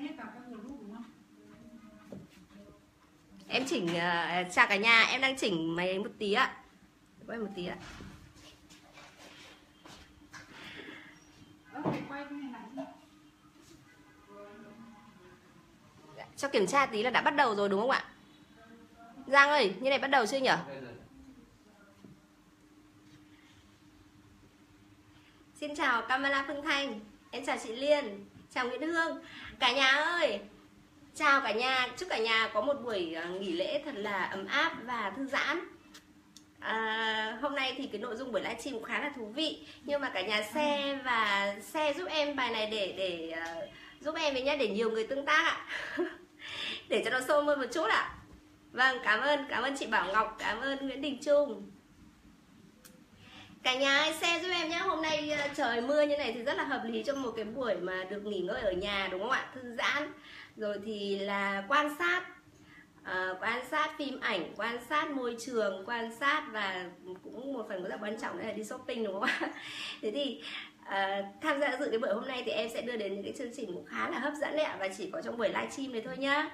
hết vào các group đúng không? Em chỉnh chào cả nhà, em đang chỉnh máy ấy một tí ạ. Quay một tí ạ. Cho kiểm tra tí là đã bắt đầu rồi đúng không ạ? Giang ơi, như này bắt đầu chưa nhỉ? Xin chào camera Phương Thanh, em chào chị Liên, chào Nguyễn Hương. Cả nhà ơi, chào cả nhà, chúc cả nhà có một buổi nghỉ lễ thật là ấm áp và thư giãn. Hôm nay thì cái nội dung buổi livestream cũng khá là thú vị, nhưng mà cả nhà share giúp em bài này để giúp em với nhá, để nhiều người tương tác ạ. Để cho nó sôi hơn một chút ạ. Vâng, cảm ơn chị Bảo Ngọc, cảm ơn Nguyễn Đình Trung. Cả nhà ơi, share giúp em nhé. Hôm nay trời mưa như này thì rất là hợp lý cho một cái buổi mà được nghỉ ngơi ở nhà đúng không ạ? Thư giãn, rồi thì là quan sát phim ảnh, quan sát môi trường, quan sát và cũng một phần rất là quan trọng là đi shopping đúng không ạ? Thế thì tham gia dự cái buổi hôm nay thì em sẽ đưa đến những cái chương trình cũng khá là hấp dẫn đấy ạ, và chỉ có trong buổi livestream này thôi nhá.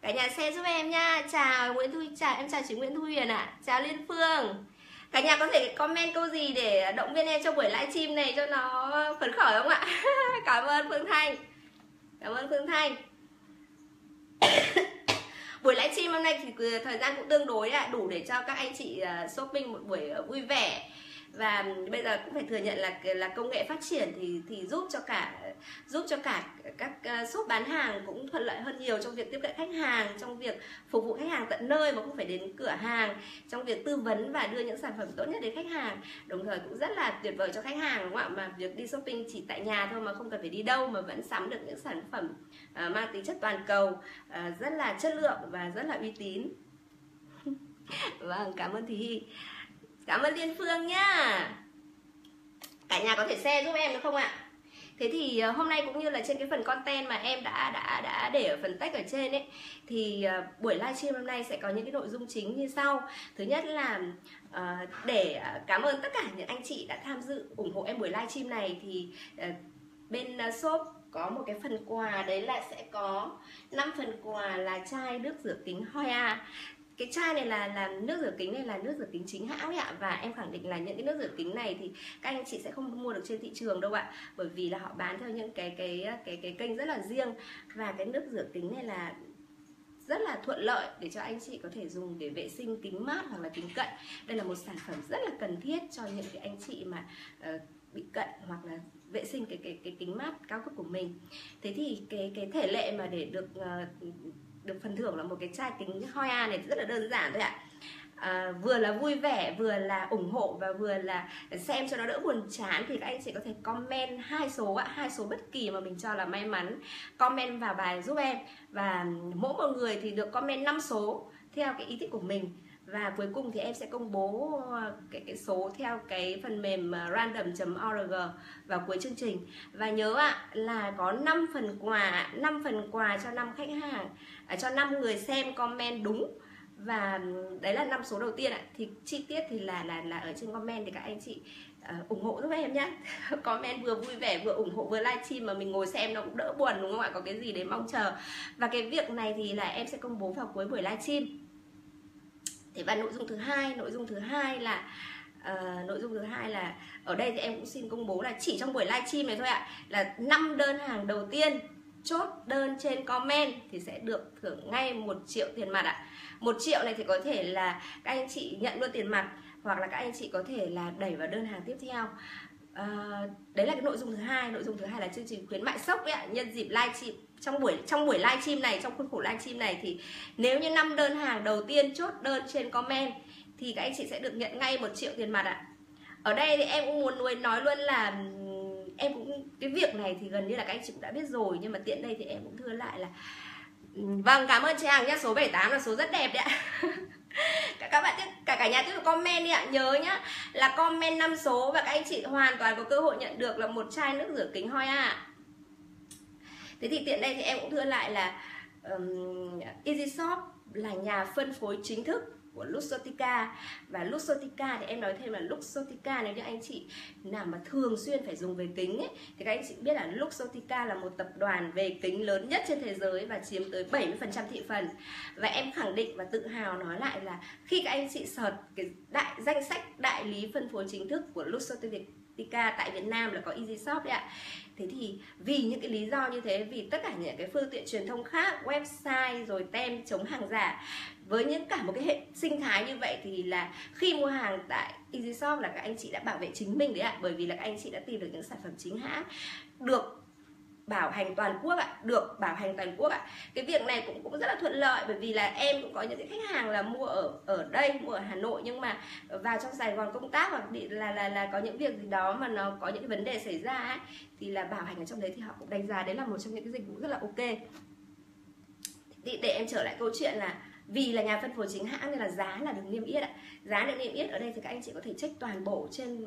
Cả nhà share giúp em nhá. Chào Nguyễn Thu, chào em, chào chị Nguyễn Thu Huyền ạ. Chào Liên Phương. Cả nhà có thể comment câu gì để động viên em trong buổi livestream này cho nó phấn khởi không ạ? Cảm ơn Phương Thanh. Cảm ơn Phương Thanh. Buổi livestream hôm nay thì thời gian cũng tương đối ạ, đủ để cho các anh chị shopping một buổi vui vẻ. Và bây giờ cũng phải thừa nhận là công nghệ phát triển thì giúp cho cả các shop bán hàng cũng thuận lợi hơn nhiều trong việc tiếp cận khách hàng, trong việc phục vụ khách hàng tận nơi mà không phải đến cửa hàng, trong việc tư vấn và đưa những sản phẩm tốt nhất đến khách hàng. Đồng thời cũng rất là tuyệt vời cho khách hàng đúng không ạ, mà việc đi shopping chỉ tại nhà thôi mà không cần phải đi đâu mà vẫn sắm được những sản phẩm mang tính chất toàn cầu, rất là chất lượng và rất là uy tín. Vâng, cảm ơn Thi. Cảm ơn Liên Phương nhá. Cả nhà có thể share giúp em được không ạ? Thế thì hôm nay cũng như là trên cái phần content mà em đã để ở phần text ở trên ấy, thì buổi livestream hôm nay sẽ có những cái nội dung chính như sau. Thứ nhất là để cảm ơn tất cả những anh chị đã tham dự ủng hộ em buổi livestream này, thì bên shop có một cái phần quà, đấy là sẽ có 5 phần quà là chai nước rửa kính Hoya. Cái chai này là nước rửa kính, này là nước rửa kính chính hãng ạ, và em khẳng định là những cái nước rửa kính này thì các anh chị sẽ không mua được trên thị trường đâu ạ, bởi vì là họ bán theo những cái kênh rất là riêng, và cái nước rửa kính này là rất là thuận lợi để cho anh chị có thể dùng để vệ sinh kính mát hoặc là kính cận. Đây là một sản phẩm rất là cần thiết cho những cái anh chị mà bị cận hoặc là vệ sinh cái kính mát cao cấp của mình. Thế thì cái thể lệ mà để được phần thưởng là một cái chai kính Hoya này rất là đơn giản thôi ạ. Vừa là vui vẻ, vừa là ủng hộ và vừa là xem cho nó đỡ buồn chán, thì các anh chị có thể comment 2 số ạ, 2 số bất kỳ mà mình cho là may mắn, comment vào bài giúp em, và mỗi một người thì được comment 5 số theo cái ý thích của mình, và cuối cùng thì em sẽ công bố cái số theo cái phần mềm Random.org vào cuối chương trình. Và nhớ ạ, là có 5 phần quà cho 5 khách hàng, cho 5 người xem comment đúng, và đấy là 5 số đầu tiên ạ. Thì chi tiết thì là ở trên comment thì các anh chị ủng hộ giúp em nhé. Comment vừa vui vẻ, vừa ủng hộ, vừa livestream mà mình ngồi xem nó cũng đỡ buồn đúng không ạ, có cái gì để mong chờ. Và cái việc này thì là em sẽ công bố vào cuối buổi livestream. Thế và nội dung thứ hai là ở đây thì em cũng xin công bố là chỉ trong buổi livestream này thôi ạ, là 5 đơn hàng đầu tiên chốt đơn trên comment thì sẽ được thưởng ngay 1 triệu tiền mặt ạ. 1 triệu này thì có thể là các anh chị nhận luôn tiền mặt, hoặc là các anh chị có thể là đẩy vào đơn hàng tiếp theo. Đấy là cái nội dung thứ hai. Nội dung thứ hai là chương trình khuyến mại sốc ấy ạ. Nhân dịp livestream trong buổi livestream này, trong khuôn khổ livestream này, thì nếu như 5 đơn hàng đầu tiên chốt đơn trên comment thì các anh chị sẽ được nhận ngay 1 triệu tiền mặt ạ. Ở đây thì em cũng muốn nói luôn là em cũng cái việc này thì gần như là các anh chị cũng đã biết rồi, nhưng mà tiện đây thì em cũng thưa lại là vâng, cảm ơn chị Hằng nhé, số 78 là số rất đẹp đấy ạ. Các bạn cả nhà tiếp tục comment đi ạ. Nhớ nhá, là comment 5 số và các anh chị hoàn toàn có cơ hội nhận được là một chai nước rửa kính Hoya. Thế thì tiện đây thì em cũng thưa lại là Easy Shop là nhà phân phối chính thức của Luxottica. Và Luxottica thì em nói thêm là Luxottica, nếu như anh chị nào mà thường xuyên phải dùng về kính ấy, thì các anh chị biết là Luxottica là một tập đoàn về kính lớn nhất trên thế giới và chiếm tới 70% thị phần. Và em khẳng định và tự hào nói lại là khi các anh chị search cái danh sách đại lý phân phối chính thức của Luxottica tại Việt Nam là có Easy Shop đấy ạ. Thế thì vì những cái lý do như thế, vì tất cả những cái phương tiện truyền thông khác, website rồi tem chống hàng giả, với những cả một cái hệ sinh thái như vậy thì là khi mua hàng tại Easy Shop là các anh chị đã bảo vệ chính mình đấy ạ. Bởi vì là các anh chị đã tìm được những sản phẩm chính hãng, được bảo hành toàn quốc ạ, Cái việc này cũng rất là thuận lợi, bởi vì là em cũng có những cái khách hàng là mua ở đây, mua ở Hà Nội nhưng mà vào trong Sài Gòn công tác hoặc là có những việc gì đó mà nó có những vấn đề xảy ra ấy, thì là bảo hành ở trong đấy thì họ cũng đánh giá đấy là một trong những cái dịch vụ rất là ok. Thì để em trở lại câu chuyện là vì là nhà phân phối chính hãng nên là giá là được niêm yết ạ. Giá được niêm yết ở đây thì các anh chị có thể check toàn bộ trên.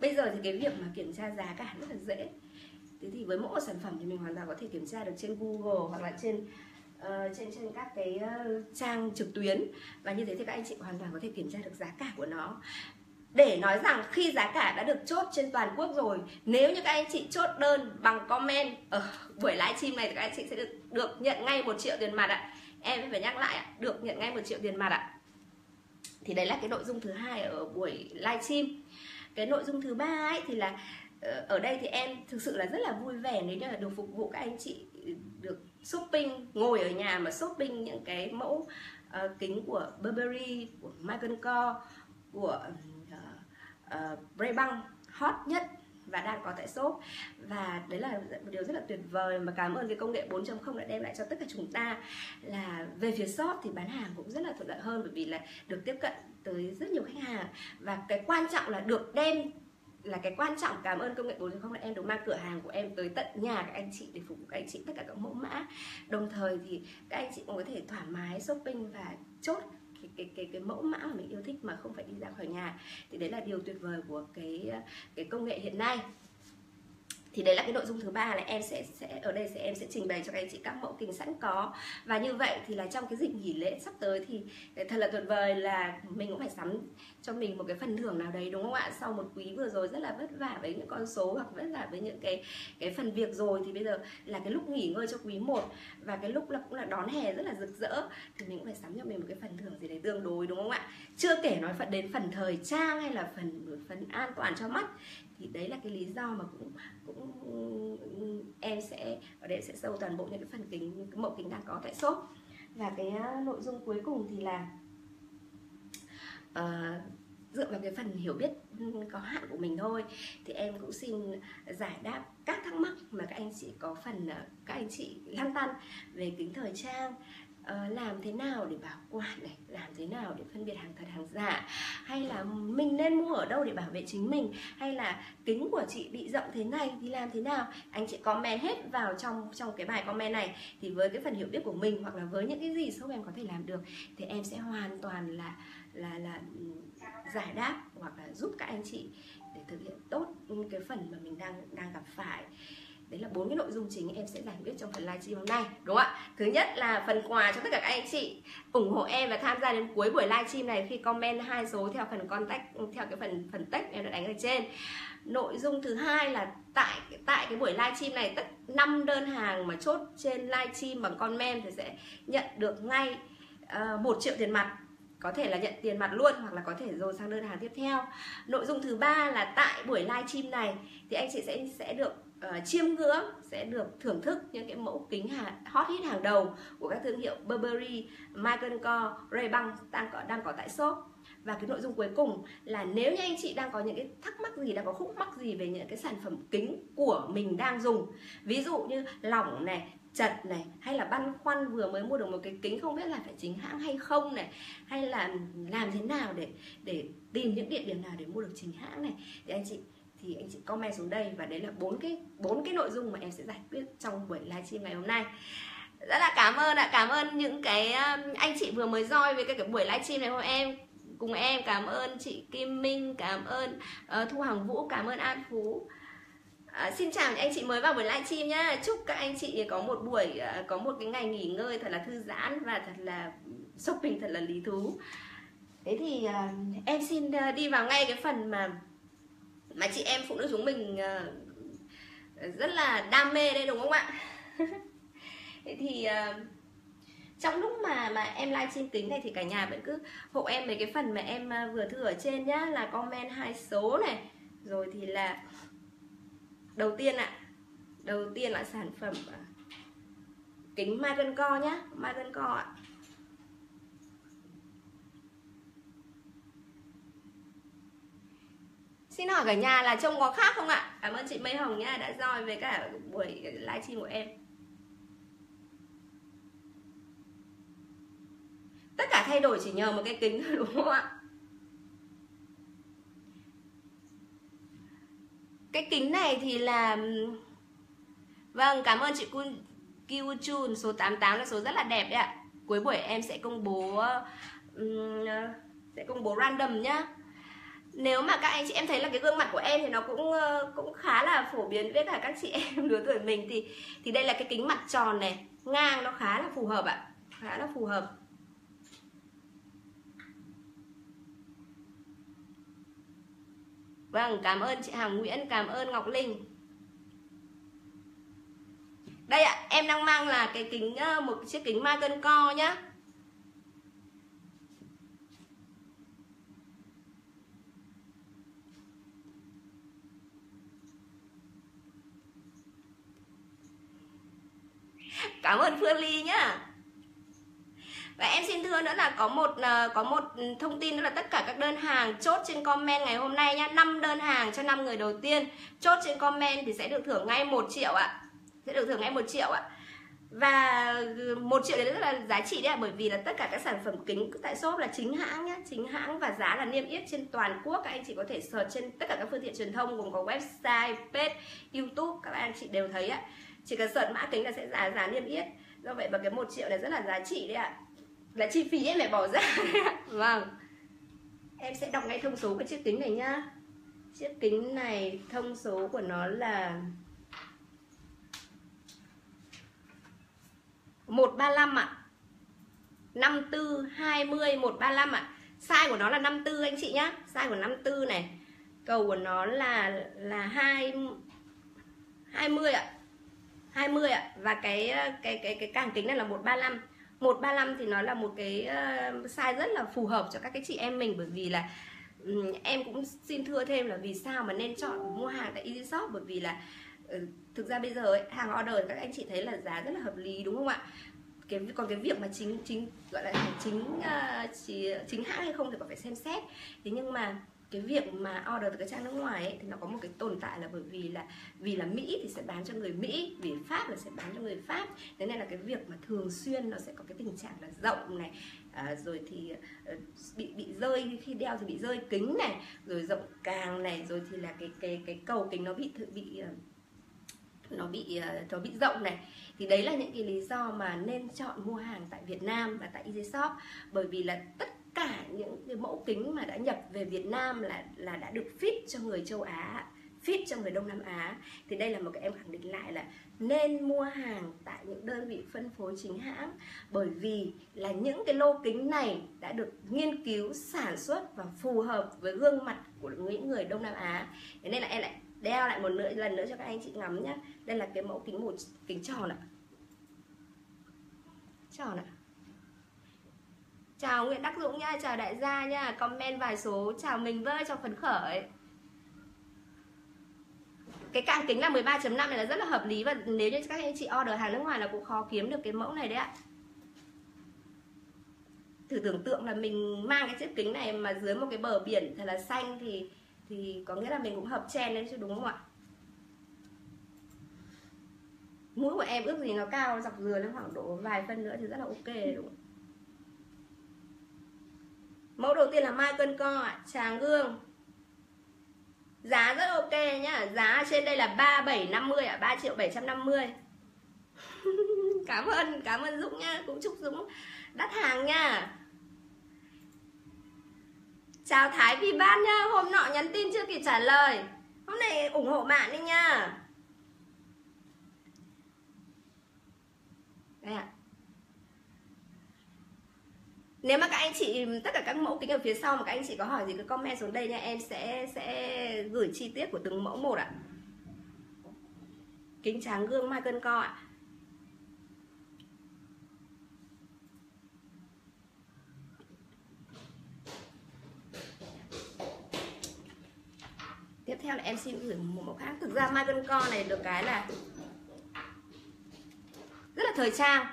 Bây giờ thì cái việc mà kiểm tra giá cả rất là dễ. Thế thì với mỗi một sản phẩm thì mình hoàn toàn có thể kiểm tra được trên Google hoặc là trên các cái trang trực tuyến. Và như thế thì các anh chị hoàn toàn có thể kiểm tra được giá cả của nó. Để nói rằng khi giá cả đã được chốt trên toàn quốc rồi, nếu như các anh chị chốt đơn bằng comment ở buổi livestream này thì các anh chị sẽ được nhận ngay 1 triệu tiền mặt ạ. Em phải nhắc lại ạ, được nhận ngay 1 triệu tiền mặt ạ. Thì đấy là cái nội dung thứ hai ở buổi livestream. Cái nội dung thứ ba ấy thì là ở đây thì em thực sự là rất là vui vẻ nếu như là được phục vụ các anh chị được shopping, ngồi ở nhà mà shopping những cái mẫu kính của Burberry, của Michael Kors, của Ray-Ban hot nhất và đang có tại shop. Và đấy là một điều rất là tuyệt vời mà cảm ơn cái công nghệ 4.0 đã đem lại cho tất cả chúng ta. Là về phía shop thì bán hàng cũng rất là thuận lợi hơn, bởi vì là được tiếp cận tới rất nhiều khách hàng. Và cái quan trọng là được đem, là cái quan trọng, cảm ơn công nghệ 4.0 là em được mang cửa hàng của em tới tận nhà các anh chị để phục vụ các anh chị tất cả các mẫu mã. Đồng thời thì các anh chị cũng có thể thoải mái shopping và chốt cái mẫu mã mà mình yêu thích mà không phải đi ra khỏi nhà. Thì đấy là điều tuyệt vời của cái công nghệ hiện nay. Thì đấy là cái nội dung thứ ba, là em sẽ ở đây em sẽ trình bày cho các anh chị các mẫu kính sẵn có. Và như vậy thì là trong cái dịp nghỉ lễ sắp tới thì thật là tuyệt vời, là mình cũng phải sắm cho mình một cái phần thưởng nào đấy, đúng không ạ? Sau một quý vừa rồi rất là vất vả với những con số hoặc vất vả với những cái phần việc rồi, thì bây giờ là cái lúc nghỉ ngơi cho quý 1 và cái lúc là cũng là đón hè rất là rực rỡ, thì mình cũng phải sắm cho mình một cái phần thưởng gì đấy tương đối, đúng không ạ? Chưa kể nói đến phần thời trang hay là phần an toàn cho mắt. Thì đấy là cái lý do mà cũng em sẽ ở đây sẽ sâu toàn bộ những cái phần kính, những cái mẫu kính đang có tại shop. Và cái nội dung cuối cùng thì là dựa vào cái phần hiểu biết có hạn của mình thôi, thì em cũng xin giải đáp các thắc mắc mà các anh chị có phần các anh chị lăn tăn về kính thời trang. Làm thế nào để bảo quản này, làm thế nào để phân biệt hàng thật hàng giả, hay là mình nên mua ở đâu để bảo vệ chính mình, hay là kính của chị bị rộng thế này thì làm thế nào. Anh chị comment hết vào trong cái bài comment này. Thì với cái phần hiểu biết của mình hoặc là với những cái gì shop em có thể làm được thì em sẽ hoàn toàn là giải đáp hoặc là giúp các anh chị để thực hiện tốt cái phần mà mình đang gặp phải. Đấy là 4 cái nội dung chính em sẽ giải quyết trong phần livestream hôm nay, đúng không ạ? Thứ nhất là phần quà cho tất cả các anh chị ủng hộ em và tham gia đến cuối buổi livestream này khi comment 2 số theo phần contact, theo cái phần text em đã đánh ở trên. Nội dung thứ hai là tại cái buổi livestream này, tất 5 đơn hàng mà chốt trên livestream bằng comment thì sẽ nhận được ngay 1 triệu tiền mặt. Có thể là nhận tiền mặt luôn hoặc là có thể dồn sang đơn hàng tiếp theo. Nội dung thứ ba là tại buổi livestream này thì anh chị sẽ được chiêm ngưỡng, sẽ được thưởng thức những cái mẫu kính hot hit hàng đầu của các thương hiệu Burberry, Michael Kors, Ray-Ban đang có tại shop. Và cái nội dung cuối cùng là nếu như anh chị đang có những cái thắc mắc gì, đang có khúc mắc gì về những cái sản phẩm kính của mình đang dùng, ví dụ như lỏng này, chật này, hay là băn khoăn vừa mới mua được một cái kính không biết là phải chính hãng hay không này, hay là làm thế nào để tìm những địa điểm nào để mua được chính hãng này, thì anh chị comment xuống đây. Và đấy là bốn cái nội dung mà em sẽ giải quyết trong buổi livestream ngày hôm nay. Rất là cảm ơn ạ, cảm ơn những cái anh chị vừa mới join với cái buổi livestream này hôm em cùng em. Cảm ơn chị Kim Minh, cảm ơn Thu Hằng Vũ, cảm ơn An Phú. Xin chào những anh chị mới vào buổi livestream nhá. Chúc các anh chị có một cái ngày nghỉ ngơi thật là thư giãn và thật là shopping thật là lý thú. Thế thì em xin đi vào ngay cái phần mà chị em phụ nữ chúng mình rất là đam mê đây đúng không ạ? Thế thì trong lúc mà em live trên kính này thì cả nhà vẫn cứ hộ em mấy cái phần mà em vừa thử ở trên nhá, là comment 2 số này, rồi thì là đầu tiên là sản phẩm kính Michael Kors nhá, Michael Kors ạ. Xin hỏi cả nhà là trông có khác không ạ? Cảm ơn chị Mây Hồng nhá, đã join với cả buổi livestream của em. Tất cả thay đổi chỉ nhờ một cái kính thôi đúng không ạ? Cái kính này thì là... Vâng, cảm ơn chị Kiyuchun, số 88 là số rất là đẹp đấy ạ. Cuối buổi em sẽ công bố random nhá. Nếu mà các anh chị em thấy là cái gương mặt của em thì nó cũng khá là phổ biến với cả các chị em lứa tuổi mình, thì đây là cái kính mặt tròn này, ngang, nó khá là phù hợp ạ, khá là phù hợp. Vâng, cảm ơn chị Hằng Nguyễn, cảm ơn Ngọc Linh. Đây ạ, em đang mang là cái kính, một chiếc kính Michael Kors nhá. Cảm ơn Phương Ly nhá. Và em xin thưa nữa là có một thông tin, đó là tất cả các đơn hàng chốt trên comment ngày hôm nay nhá, 5 đơn hàng cho 5 người đầu tiên chốt trên comment thì sẽ được thưởng ngay 1 triệu ạ. Sẽ được thưởng ngay 1 triệu ạ. Và 1 triệu đấy rất là giá trị đấy ạ, bởi vì là tất cả các sản phẩm kính tại shop là chính hãng nhá, chính hãng, và giá là niêm yết trên toàn quốc. Các anh chị có thể search trên tất cả các phương tiện truyền thông gồm có website, page, YouTube, các anh chị đều thấy ạ. Chỉ cần search mã kính là sẽ giá niêm yết. Do vậy mà cái 1 triệu này rất là giá trị đấy ạ. Là chi phí em phải bỏ ra. Vâng. Em sẽ đọc ngay thông số của chiếc kính này nhá. Chiếc kính này thông số của nó là 135 ạ. 54 20 135 ạ. Size của nó là 54 anh chị nhá. Size của 54 này. Cầu của nó là 20 ạ. 20 ạ. Và cái càng kính này là 135. 135 thì nó là một cái size rất là phù hợp cho các cái chị em mình, bởi vì là em cũng xin thưa thêm là vì sao mà nên chọn mua hàng tại Easy Shop, bởi vì là thực ra bây giờ ấy, hàng order các anh chị thấy là giá rất là hợp lý đúng không ạ? Còn cái việc mà chính gọi là chính hãng hay không thì còn phải xem xét. Thế nhưng mà cái việc mà order từ cái trang nước ngoài ấy, thì nó có một cái tồn tại là bởi vì là Mỹ thì sẽ bán cho người Mỹ, vì Pháp là sẽ bán cho người Pháp. Thế nên là cái việc mà thường xuyên nó sẽ có cái tình trạng là rộng này, rồi thì bị rơi, khi đeo thì bị rơi kính này, rồi rộng càng này, rồi thì là cái cầu kính nó bị rộng này. Thì đấy là những cái lý do mà nên chọn mua hàng tại Việt Nam và tại Easy Shop, bởi vì là tất cả những cái mẫu kính mà đã nhập về Việt Nam là đã được fit cho người châu Á, fit cho người Đông Nam Á. Thì đây là một cái em khẳng định lại là nên mua hàng tại những đơn vị phân phối chính hãng, bởi vì là những cái lô kính này đã được nghiên cứu, sản xuất và phù hợp với gương mặt của những người Đông Nam Á. Thế nên là em lại đeo lại một lần nữa cho các anh chị ngắm nhá. Đây là cái mẫu kính tròn ạ. Tròn ạ. Chào Nguyễn Đắc Dũng nha, chào Đại Gia nha, comment vài số chào mình với cho phấn khởi. Cái càng kính là 13.5 này là rất là hợp lý, và nếu như các anh chị order hàng nước ngoài là cũng khó kiếm được cái mẫu này đấy ạ. Thử tưởng tượng là mình mang cái chiếc kính này mà dưới một cái bờ biển thật là xanh thì có nghĩa là mình cũng hợp trend đấy chứ đúng không ạ? Mũi của em ước gì nó cao dọc dừa lên khoảng độ vài phân nữa thì rất là ok đúng không? Mẫu đầu tiên là Michael Kors ạ, tràng gương. Giá rất ok nhá, giá trên đây là 3750 ạ, 3.750. Cảm ơn Dũng nhá, cũng chúc Dũng đắt hàng nha. Chào Thái Vi Ban nhá, hôm nọ nhắn tin chưa kịp trả lời. Hôm nay ủng hộ bạn đi nhá. Đây ạ. Nếu mà các anh chị, tất cả các mẫu kính ở phía sau mà các anh chị có hỏi gì cứ comment xuống đây nha, em sẽ gửi chi tiết của từng mẫu một ạ. Kính tráng gương Michael Kors ạ. Tiếp theo là em xin gửi một mẫu khác. Thực ra Michael Kors này được cái là rất là thời trang.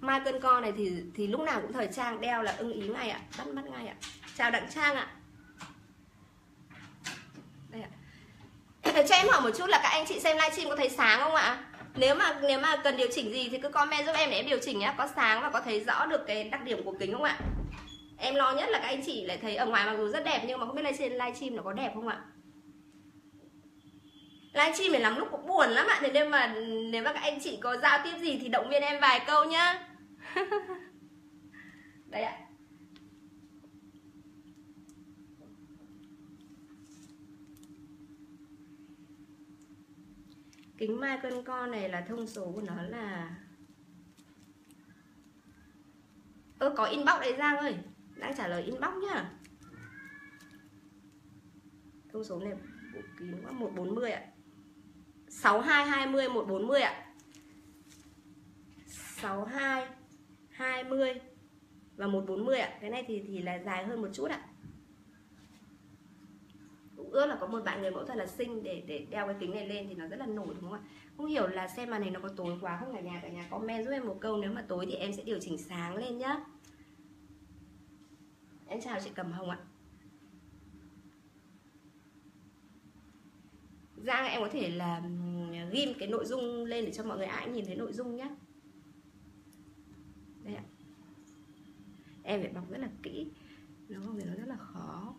Michael Kors này thì lúc nào cũng thời trang, đeo là ưng ý ngay ạ, bắt mắt ngay ạ. Chào Đặng Trang ạ. Đây ạ. Cho em hỏi một chút là các anh chị xem livestream có thấy sáng không ạ? Nếu mà cần điều chỉnh gì thì cứ comment giúp em để em điều chỉnh nhá. Có sáng và có thấy rõ được cái đặc điểm của kính không ạ? Em lo nhất là các anh chị lại thấy ở ngoài mặc dù rất đẹp nhưng mà không biết trên livestream nó có đẹp không ạ? Livestream phải lắm lúc cũng buồn lắm ạ. Thế nên mà nếu mà các anh chị có giao tiếp gì thì động viên em vài câu nhá. Đấy ạ. Kính Michael Kors này là thông số của nó là có inbox đấy Giang ơi, đang trả lời inbox nhá. Thông số này kín quá, 140 ạ. 6220 140 ạ. 62 20 và 140 ạ. Cái này thì là dài hơn một chút ạ. Cũng ước là có một bạn người mẫu thật là xinh để đeo cái kính này lên thì nó rất là nổi đúng không ạ? Không hiểu là xem màn này nó có tối quá không cả nhà comment giúp em một câu, nếu mà tối thì em sẽ điều chỉnh sáng lên nhá. Em chào chị Cẩm Hồng ạ. Giang em có thể là ghim cái nội dung lên để cho mọi người ai nhìn thấy nội dung nhé. Đây ạ. Em phải bọc rất là kỹ, nó không thì nó rất là khó.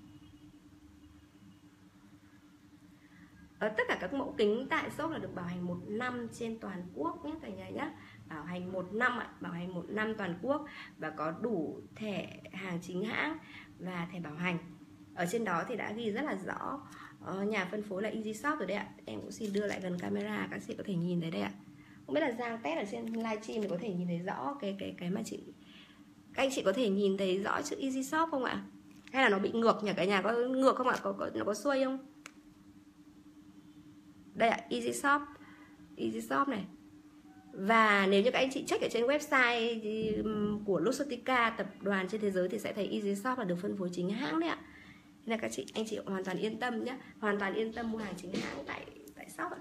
Ở tất cả các mẫu kính tại shop là được bảo hành 1 năm trên toàn quốc nhé cả nhà nhé. Bảo hành 1 năm ạ, bảo hành 1 năm toàn quốc và có đủ thẻ hàng chính hãng và thẻ bảo hành. Ở trên đó thì đã ghi rất là rõ nhà phân phối là Easy Shop rồi đấy ạ. Em cũng xin đưa lại gần camera, các chị có thể nhìn thấy đây ạ. Không biết là Giang test ở trên livestream thì có thể nhìn thấy rõ cái mà chị, các anh chị có thể nhìn thấy rõ chữ Easy Shop không ạ? Hay là nó bị ngược nhỉ? Cả nhà có ngược không ạ? Nó có xuôi không? Đây ạ, Easy Shop, Easy Shop này. Và nếu như các anh chị check ở trên website của Luxottica, tập đoàn trên thế giới, thì sẽ thấy Easy Shop là được phân phối chính hãng đấy ạ. Nên là các chị, anh chị hoàn toàn yên tâm nhé, hoàn toàn yên tâm mua hàng chính hãng tại shop ạ.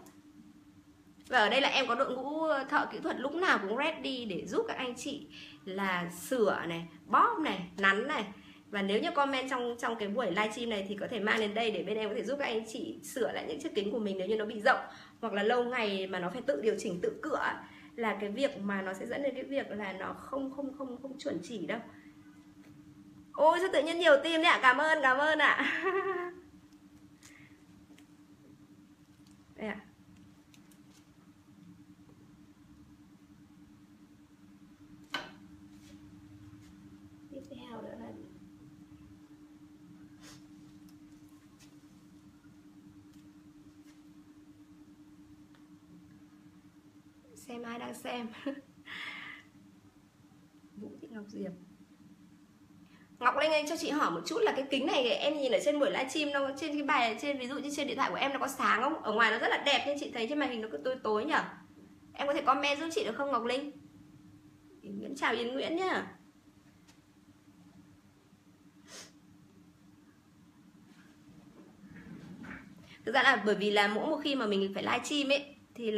Và ở đây là em có đội ngũ thợ kỹ thuật lúc nào cũng ready để giúp các anh chị là sửa này, bóp này, nắn này. Và nếu như comment trong cái buổi livestream này thì có thể mang đến đây để bên em có thể giúp các anh chị sửa lại những chiếc kính của mình nếu như nó bị rộng hoặc là lâu ngày mà nó phải tự điều chỉnh, tự cựa, là cái việc mà nó sẽ dẫn đến cái việc là nó không chuẩn chỉ đâu. Ôi sao tự nhiên nhiều tim đấy ạ, cảm ơn ạ. Đây ạ. Tiếp theo nữa là xem ai đang xem. Vũ Thị Ngọc Diệp. Ngọc Linh ơi, cho chị hỏi một chút là cái kính này em nhìn ở trên buổi livestream, nó trên cái bài, trên ví dụ như trên điện thoại của em nó có sáng không? Ở ngoài nó rất là đẹp nhưng chị thấy trên màn hình nó cứ tối tối nhỉ? Em có thể comment giúp chị được không Ngọc Linh? Yến Nguyễn, chào Yến Nguyễn nhá. Thực ra là bởi vì là mỗi một khi mà mình phải livestream ấy thì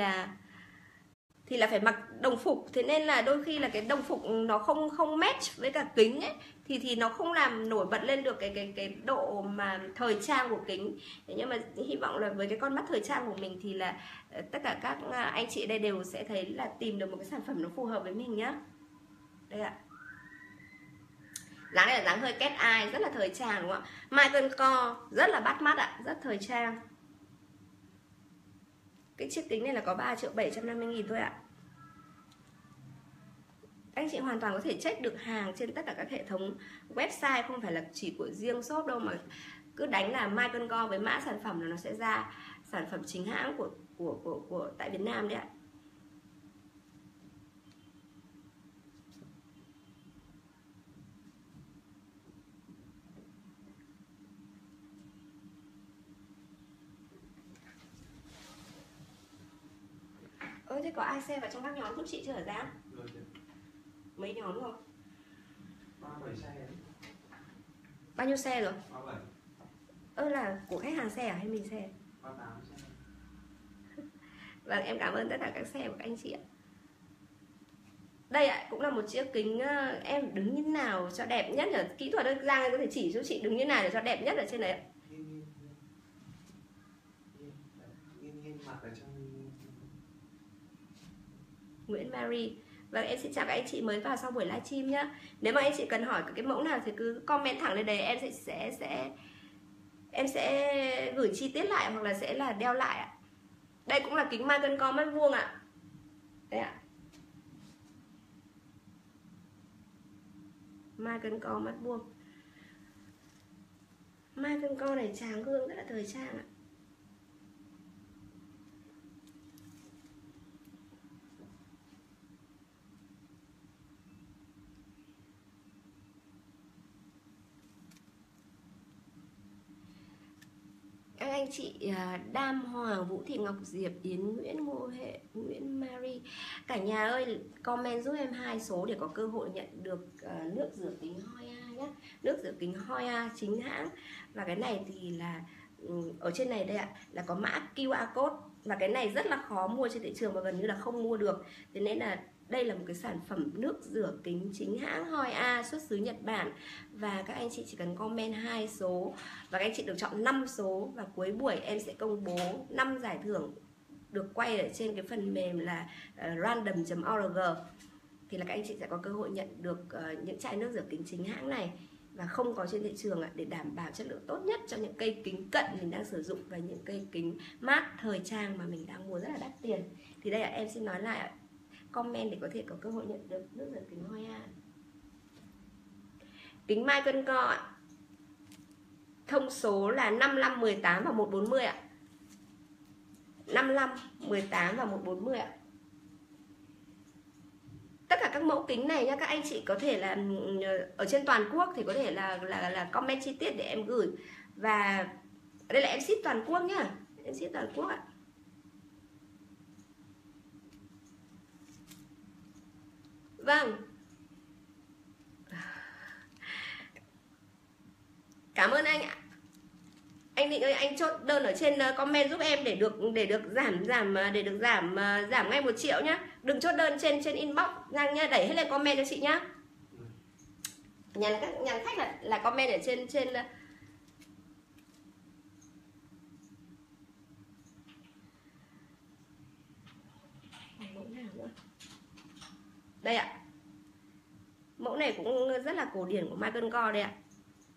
là phải mặc đồng phục, thế nên là đôi khi là cái đồng phục nó không match với cả kính ấy, thì nó không làm nổi bật lên được cái độ mà thời trang của kính. Nhưng mà hy vọng là với cái con mắt thời trang của mình thì là tất cả các anh chị đây đều sẽ thấy là tìm được một cái sản phẩm nó phù hợp với mình nhá. Đây ạ. Dáng này là dáng hơi cat eye, rất là thời trang đúng không ạ? Michael Kors rất là bắt mắt ạ, rất thời trang. Cái chiếc kính này là có 3.750.000 thôi ạ. Anh chị hoàn toàn có thể check được hàng trên tất cả các hệ thống website, không phải là chỉ của riêng shop đâu, mà cứ đánh là Michael Kors với mã sản phẩm là nó sẽ ra sản phẩm chính hãng của tại Việt Nam đấy ạ. Ơ thế có ai xem vào trong các nhóm giúp chị chưa hả Giang? Mấy nhóm đúng không? 37 xe. Bao nhiêu xe rồi? 37. Ơ là của khách hàng xe à hay mình xe? 38 xe. Vâng, em cảm ơn tất cả các xe của các anh chị ạ. Đây ạ, cũng là một chiếc kính em đứng như nào cho đẹp nhất nhỉ? Kỹ thuật đơn Giang có thể chỉ cho chị đứng như nào để cho đẹp nhất ở trên đấy ạ? Nghiêng mặt ở trong Nguyễn Mary. Vâng, em xin chào các anh chị mới vào sau buổi livestream nhá. Nếu mà anh chị cần hỏi cái mẫu nào thì cứ comment thẳng lên đây, em sẽ gửi chi tiết lại hoặc là sẽ là đeo lại ạ. Đây cũng là kính Michael Kors mắt vuông ạ. Đây ạ. Michael Kors mắt vuông. Michael Kors này tráng gương rất là thời trang ạ. Các anh chị Đam Hoàng, Vũ Thị Ngọc Diệp, Yến Nguyễn, Ngô Hệ, Nguyễn Mary. Cả nhà ơi, comment giúp em 2 số để có cơ hội nhận được nước rửa kính Hoya nhé. Nước rửa kính Hoya chính hãng. Và cái này thì là ở trên này đây ạ, là có mã QR code. Và cái này rất là khó mua trên thị trường và gần như là không mua được. Thế nên là đây là một cái sản phẩm nước rửa kính chính hãng Hoya xuất xứ Nhật Bản. Và các anh chị chỉ cần comment 2 số. Và các anh chị được chọn 5 số. Và cuối buổi em sẽ công bố 5 giải thưởng được quay ở trên cái phần mềm là Random.org. Thì là các anh chị sẽ có cơ hội nhận được những chai nước rửa kính chính hãng này. Và không có trên thị trường để đảm bảo chất lượng tốt nhất cho những cây kính cận mình đang sử dụng và những cây kính mát thời trang mà mình đang mua rất là đắt tiền. Thì đây là em xin nói lại, comment để có thể có cơ hội nhận được nước rửa kính Hoya. Kính Michael Kors thông số là 55, 18 và 140 ạ. 55, 18 và 140 ạ. Tất cả các mẫu kính này nhá, các anh chị có thể là ở trên toàn quốc thì có thể là comment chi tiết để em gửi. Và đây là em ship toàn quốc nhá. Em ship toàn quốc ạ. Vâng, cảm ơn anh ạ. Anh Định ơi, anh chốt đơn ở trên comment giúp em để được giảm ngay 1 triệu nhá. Đừng chốt đơn trên inbox Giang nhá, đẩy hết lên comment cho chị nhá. Nhà khách là comment ở trên đây ạ. Mẫu này cũng rất là cổ điển của Michael Kors đây ạ.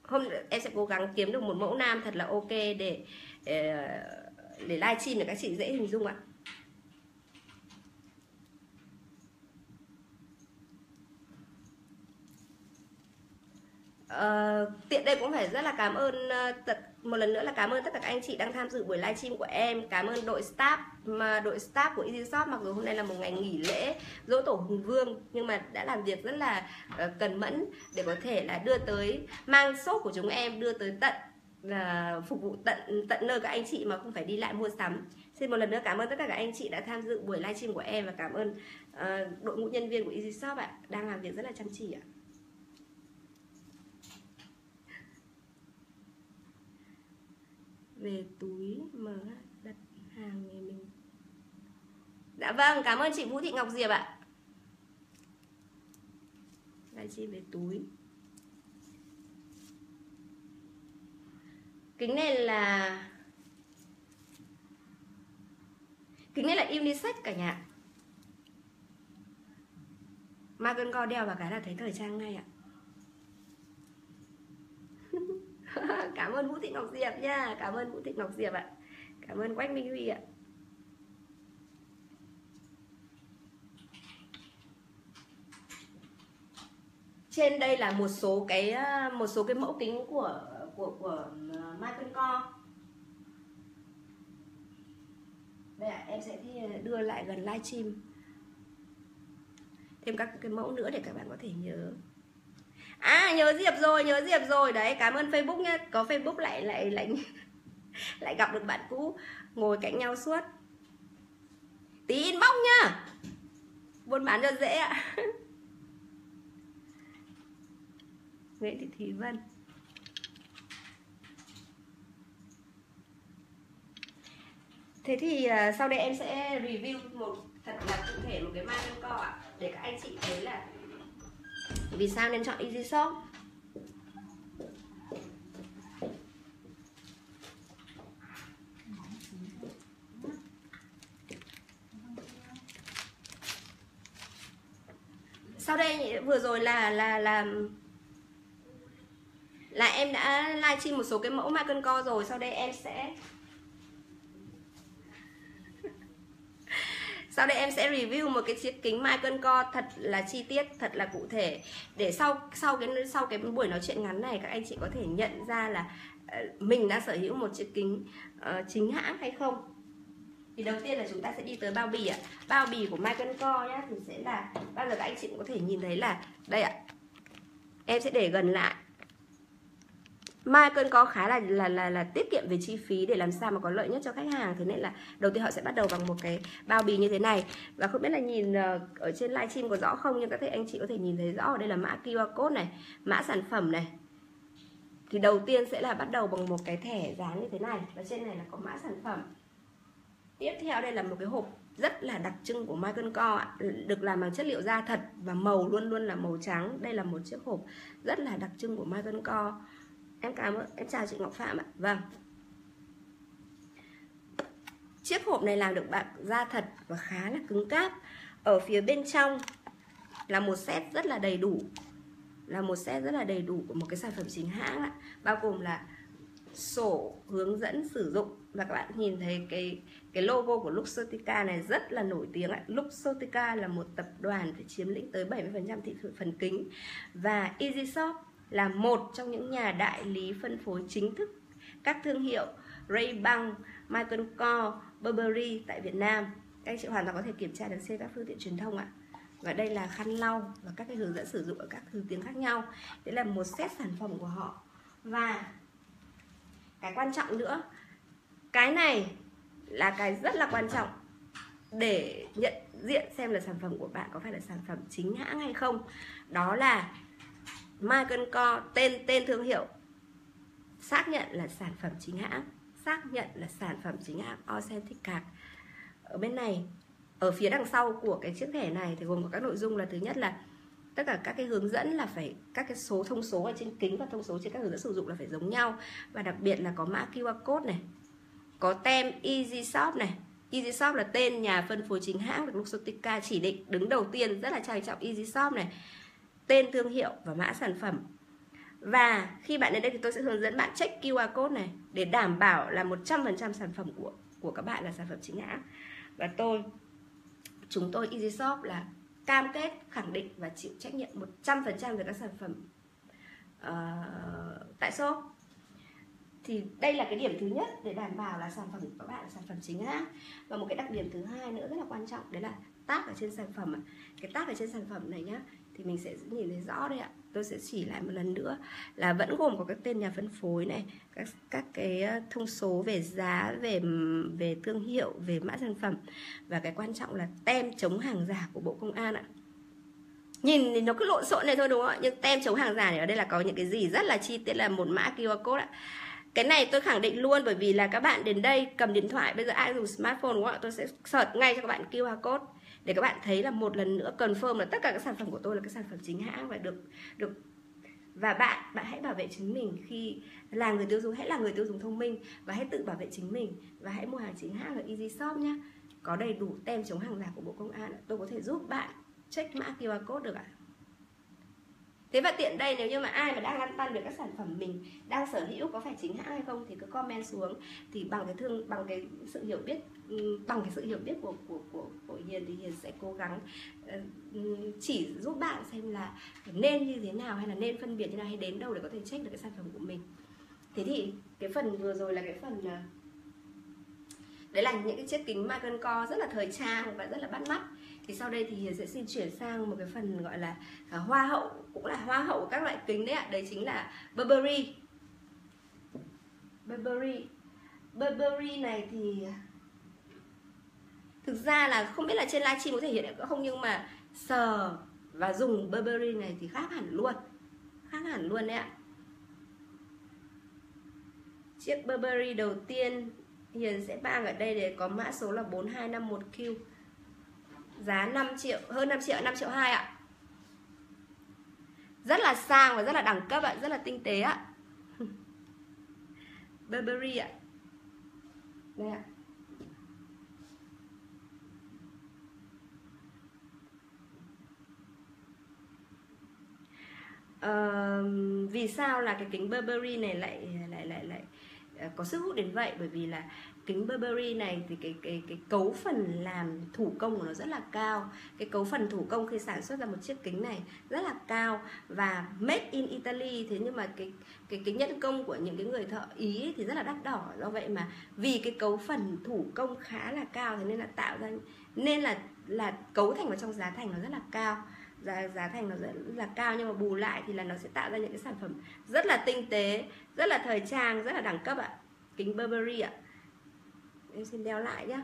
Hôm em sẽ cố gắng kiếm được một mẫu nam thật là ok để livestream để các chị dễ hình dung ạ. Tiện đây cũng phải rất là cảm ơn một lần nữa là cảm ơn tất cả các anh chị đang tham dự buổi livestream của em. Cảm ơn đội staff của Easy Shop, mặc dù hôm nay là một ngày nghỉ lễ Dỗ Tổ Hùng Vương nhưng mà đã làm việc rất là cần mẫn để có thể là đưa tới mang shop của chúng em đưa tới tận phục vụ tận nơi các anh chị mà không phải đi lại mua sắm. Xin một lần nữa cảm ơn tất cả các anh chị đã tham dự buổi livestream của em và cảm ơn đội ngũ nhân viên của Easy Shop ạ, đang làm việc rất là chăm chỉ ạ. Về túi mà đặt hàng này mình. Dạ vâng, cảm ơn chị Vũ Thị Ngọc Diệp ạ. Đây chị về túi. Kính này là unisex cả nhà. Michael Kors đeo vào cái là thấy thời trang ngay ạ. Cảm ơn Vũ Thị Ngọc Diệp nha, cảm ơn Vũ Thị Ngọc Diệp ạ, cảm ơn Quách Minh Huy ạ. Trên đây là một số cái mẫu kính của Michael Kors. Đây ạ, em sẽ đưa lại gần livestream thêm các cái mẫu nữa để các bạn có thể nhớ. À, nhớ Diệp rồi đấy, cảm ơn Facebook nhé. Có Facebook lại gặp được bạn cũ, ngồi cạnh nhau suốt. Tí inbox nhá. Buôn bán cho dễ ạ. Nguyễn Thị Thúy Vân. Thế thì sau đây em sẽ review một thật là cụ thể một cái mai em co ạ, để các anh chị thấy là vì sao nên chọn Easy Shop. Sau đây vừa rồi là em đã livestream một số cái mẫu Michael Kors rồi. Sau đây em sẽ review một cái chiếc kính Michael Kors thật là chi tiết, thật là cụ thể, để sau cái buổi nói chuyện ngắn này các anh chị có thể nhận ra là mình đã sở hữu một chiếc kính chính hãng hay không. Thì đầu tiên là chúng ta sẽ đi tới bao bì ạ. Bao bì của Michael Kors nhá, thì sẽ là bao giờ các anh chị cũng có thể nhìn thấy là đây ạ. Em sẽ để gần lại. Michael Kors khá là tiết kiệm về chi phí để làm sao mà có lợi nhất cho khách hàng. Thế nên là đầu tiên họ sẽ bắt đầu bằng một cái bao bì như thế này. Và không biết là nhìn ở trên livestream có rõ không, nhưng các anh chị có thể nhìn thấy rõ ở đây là mã QR code này, mã sản phẩm này. Thì đầu tiên sẽ là bắt đầu bằng một cái thẻ dán như thế này, và trên này là có mã sản phẩm. Tiếp theo đây là một cái hộp rất là đặc trưng của Michael Kors, được làm bằng chất liệu da thật và màu luôn luôn là màu trắng. Đây là một chiếc hộp rất là đặc trưng của Michael Kors. Em cảm ơn, em chào chị Ngọc Phạm ạ. Vâng. Chiếc hộp này làm được bằng da thật và khá là cứng cáp. Ở phía bên trong là một set rất là đầy đủ. Là một set rất là đầy đủ của một cái sản phẩm chính hãng ạ. Bao gồm là sổ hướng dẫn sử dụng, và các bạn nhìn thấy cái logo của Luxottica này rất là nổi tiếng ạ. Luxottica là một tập đoàn phải chiếm lĩnh tới 70% thị phần kính, và Easy Shop là một trong những nhà đại lý phân phối chính thức các thương hiệu Ray-Ban, Michael Kors, Burberry tại Việt Nam. Các anh chị hoàn toàn có thể kiểm tra đến trên các phương tiện truyền thông ạ. Và đây là khăn lau và các cái hướng dẫn sử dụng ở các thứ tiếng khác nhau. Đấy là một set sản phẩm của họ. Và cái quan trọng nữa, cái này là cái rất là quan trọng để nhận diện xem là sản phẩm của bạn có phải là sản phẩm chính hãng hay không. Đó là Michael Kors, tên thương hiệu, xác nhận là sản phẩm chính hãng, xác nhận là sản phẩm chính hãng, authentic card. Ở bên này, ở phía đằng sau của cái chiếc thẻ này thì gồm có các nội dung là thứ nhất là tất cả các cái hướng dẫn là phải, các cái số thông số ở trên kính và thông số trên các hướng dẫn sử dụng là phải giống nhau. Và đặc biệt là có mã QR code này, có tem Easy Shop này. Easy Shop là tên nhà phân phối chính hãng được Luxottica chỉ định đứng đầu tiên, rất là trang trọng. Easy Shop này, tên thương hiệu và mã sản phẩm. Và khi bạn đến đây thì tôi sẽ hướng dẫn bạn check QR code này để đảm bảo là 100% sản phẩm của các bạn là sản phẩm chính hãng. Và chúng tôi Easy Shop là cam kết, khẳng định và chịu trách nhiệm 100% về các sản phẩm tại shop. Thì đây là cái điểm thứ nhất để đảm bảo là sản phẩm của các bạn là sản phẩm chính hãng. Và một cái đặc điểm thứ hai nữa rất là quan trọng, đấy là tag ở trên sản phẩm. Cái tag ở trên sản phẩm này nhá, thì mình sẽ nhìn thấy rõ đây ạ. Tôi sẽ chỉ lại một lần nữa là vẫn gồm có các tên nhà phân phối này, các cái thông số về giá, về thương hiệu, về mã sản phẩm, và cái quan trọng là tem chống hàng giả của Bộ Công an ạ. Nhìn thì nó cứ lộn xộn này thôi đúng không ạ, nhưng tem chống hàng giả này ở đây là có những cái gì rất là chi tiết, là một mã QR code ạ. Cái này tôi khẳng định luôn, bởi vì là các bạn đến đây cầm điện thoại, bây giờ ai dùng smartphone đúng không ạ, tôi sẽ search ngay cho các bạn QR code để các bạn thấy là một lần nữa confirm là tất cả các sản phẩm của tôi là cái sản phẩm chính hãng và được. Và bạn hãy bảo vệ chính mình khi là người tiêu dùng, hãy là người tiêu dùng thông minh và hãy tự bảo vệ chính mình và hãy mua hàng chính hãng ở Easy Shop nhé. Có đầy đủ tem chống hàng giả của Bộ Công an, tôi có thể giúp bạn check mã QR code được ạ. Thế và tiện đây, nếu như mà ai mà đang lăn tăn về các sản phẩm mình đang sở hữu có phải chính hãng hay không thì cứ comment xuống, thì bằng cái sự hiểu biết của Hiền thì Hiền sẽ cố gắng chỉ giúp bạn xem là nên như thế nào, hay là nên phân biệt như nào, hay đến đâu để có thể check được cái sản phẩm của mình. Thế thì cái phần vừa rồi là cái phần đấy là những cái chiếc kính Michael Kors rất là thời trang và rất là bắt mắt. Thì sau đây thì Hiền sẽ xin chuyển sang một cái phần gọi là hoa hậu, cũng là hoa hậu của các loại kính đấy ạ. Đấy chính là Burberry. Burberry này thì thực thực ra là không biết là trên livestream có thể hiện được không, nhưng mà sờ và dùng Burberry này thì khác hẳn luôn, khác hẳn luôn đấy ạ. Chiếc Burberry đầu tiên Hiền sẽ mang ở đây để có mã số là 4251Q, giá 5 triệu, hơn 5 triệu, 5 triệu 2 ạ. Rất là sang và rất là đẳng cấp ạ, rất là tinh tế ạ. Burberry ạ. Đây ạ. Vì sao là cái kính Burberry này lại có sức hút đến vậy? Bởi vì là kính Burberry này thì cái cấu phần làm thủ công của nó rất là cao. Cái cấu phần thủ công khi sản xuất ra một chiếc kính này rất là cao và made in Italy. Thế nhưng mà cái nhân công của những cái người thợ Ý thì rất là đắt đỏ. Do vậy mà vì cái cấu phần thủ công khá là cao, thế nên là tạo ra, nên là cấu thành vào trong giá thành nó rất là cao, giá thành nó rất là cao, nhưng mà bù lại thì là nó sẽ tạo ra những cái sản phẩm rất là tinh tế, rất là thời trang, rất là đẳng cấp ạ. Kính Burberry ạ. Em xin đeo lại nhá.